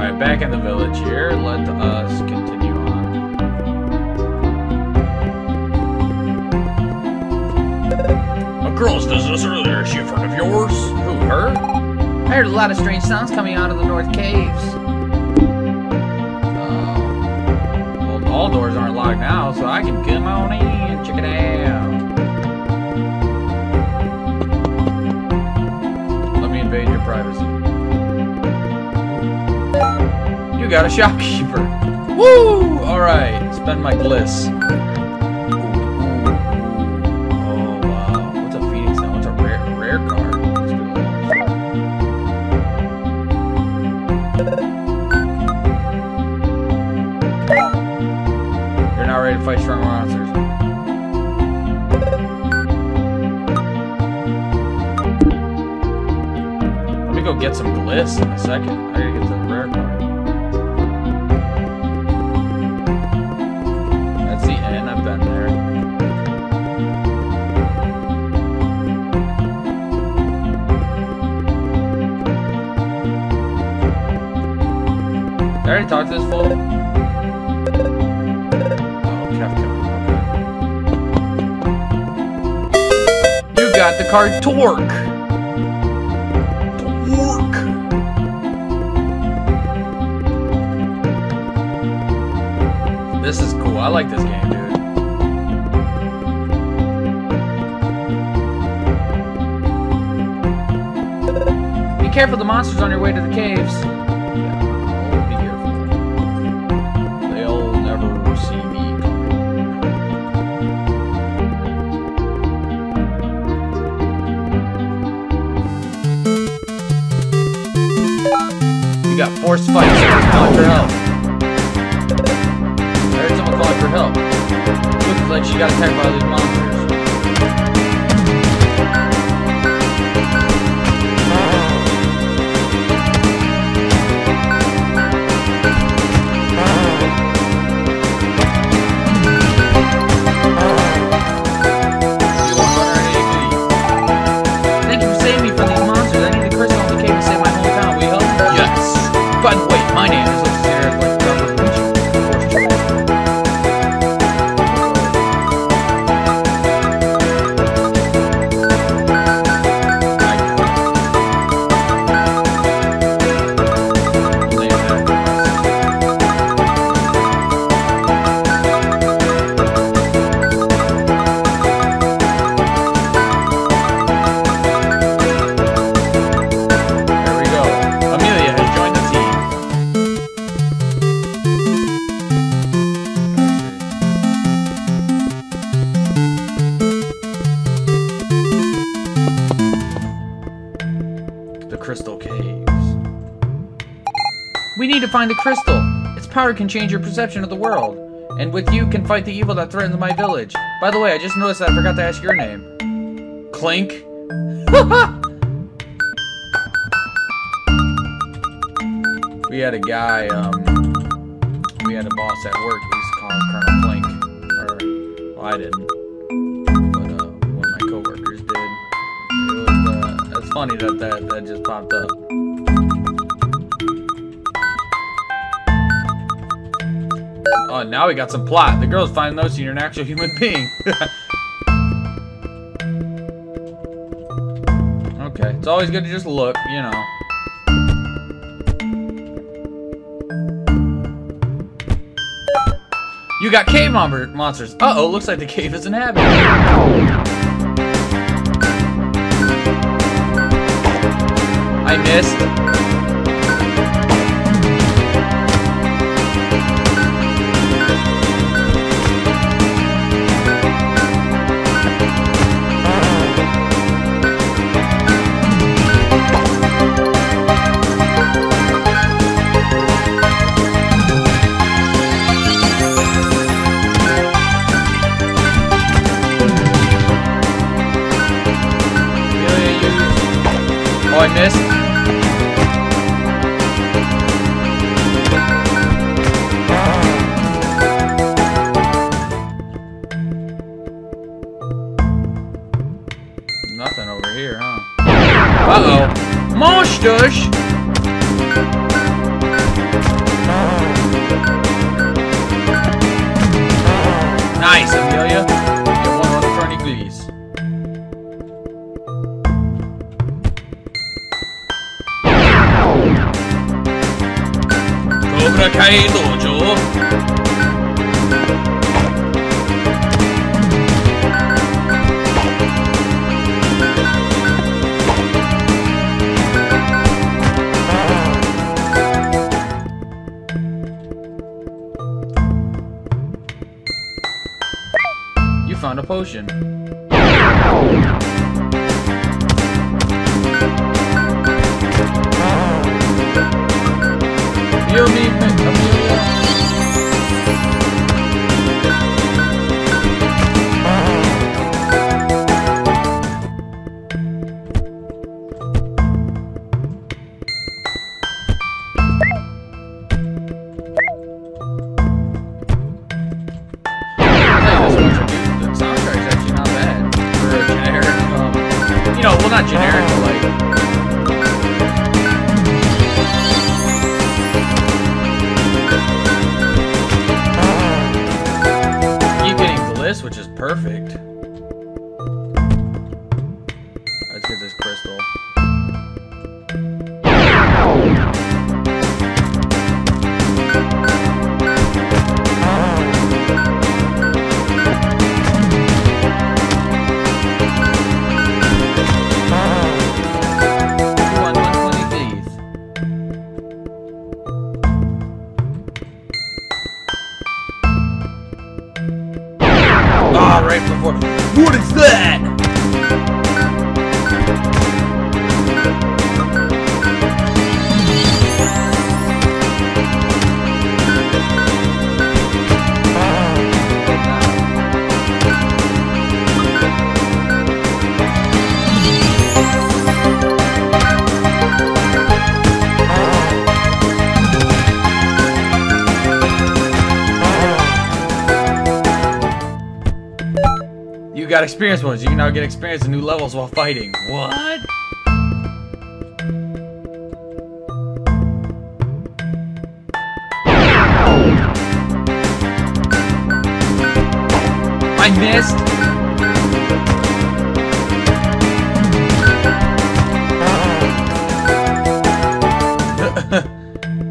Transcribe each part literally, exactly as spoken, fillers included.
Alright, back in the village here. Let us continue on. A girl's business earlier. Is she a friend of yours? Who, her? I heard a lot of strange sounds coming out of the north caves. Um, well, all doors aren't locked now, so I can come on in. Check it out. Let me invade your privacy. Got a shopkeeper. Woo! Alright, spend my bliss. Ooh, ooh. Oh, wow. What's a Phoenix now? What's a rare, rare card? You're not ready to fight strong monsters. Let me go get some bliss in a second. I gotta get some rare card. I already talked to this fool. Oh, Kevka. You got the card Torque! Torque! This is cool. I like this game, dude. Be careful of the monsters on your way to the caves. Got forced fights. Someone calling for help. I heard someone calling for help. Looks like she got attacked by all these monsters. Find the crystal. Its power can change your perception of the world, and with you can fight the evil that threatens my village. By the way, I just noticed that I forgot to ask your name. Clink. We had a guy, um, we had a boss at work. We used to call him Colonel Clink. Or, well, I didn't, but uh, one of my coworkers did. It was, uh, it's funny that that that just popped up. Oh, now we got some plot. The girls find notes and you're an actual human being. Okay, it's always good to just look, you know. You got cave monsters. Uh-oh, looks like the cave is inhabited. I missed. I missed. Nothing over here, huh? Uh-oh. Monsters! Budokai Dojo. Found a potion. You'll be picked up. Which is perfect. Let's get this crystal. Right before. What is that? Got experience ones. You can now get experience in new levels while fighting. What? I missed.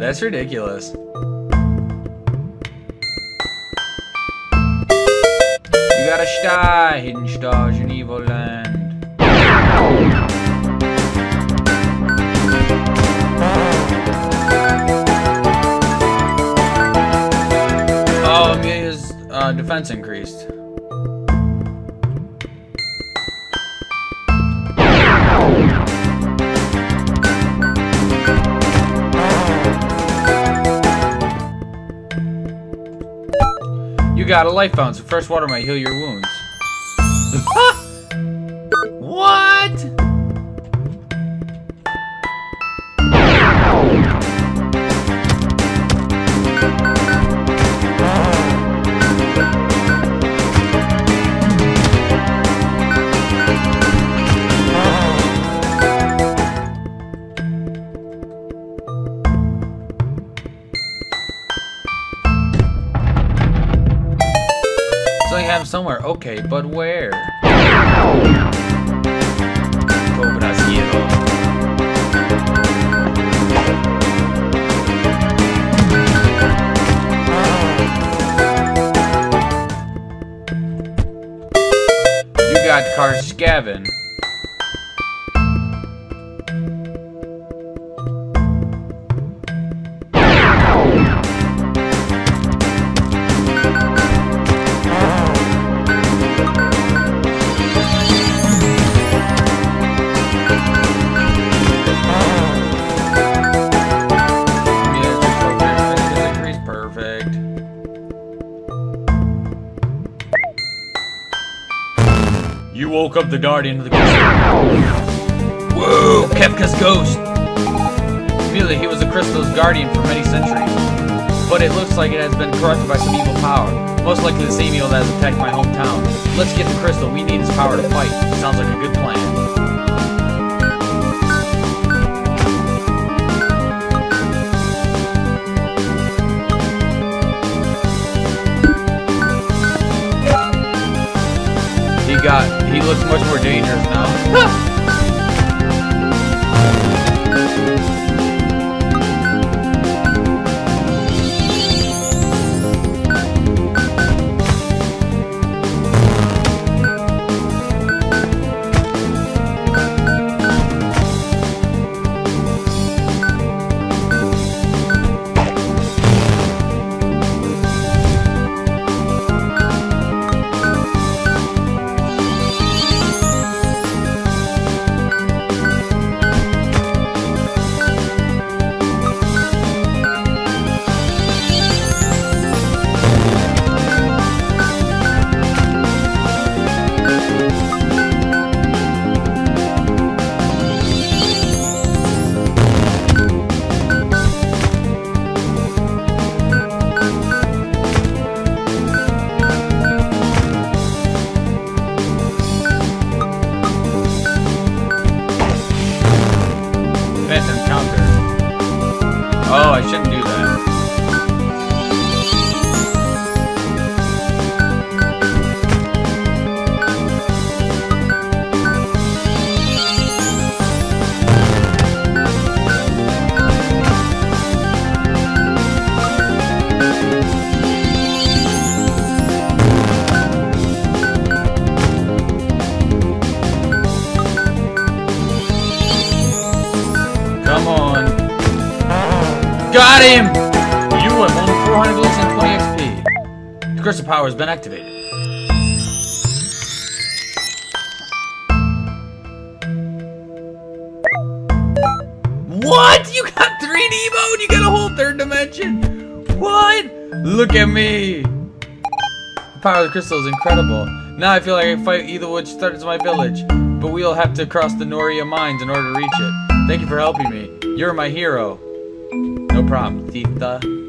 That's ridiculous. You got a star, hidden stars in Evoland. Oh, Amelia's uh, defense increased. You got a life fountain, so fresh water might heal your wounds. What? Somewhere, okay, but where? You got Karscavin. You woke up the guardian of the ghost. Whoa, Kefka's ghost! Really, he was the crystal's guardian for many centuries, but it looks like it has been corrupted by some evil power. Most likely the same evil that has attacked my hometown. Let's get the crystal, we need his power to fight. Sounds like a good plan. God, he looks much more dangerous now. I shouldn't do that. Got him! You have only four hundred looks and twenty X P. The crystal power has been activated. What? You got three D mode? You got a whole third dimension? What? Look at me! The power of the crystal is incredible. Now I feel like I can fight either witch starts in my village, but we'll have to cross the Noria mines in order to reach it. Thank you for helping me. You're my hero. No problem, Tita.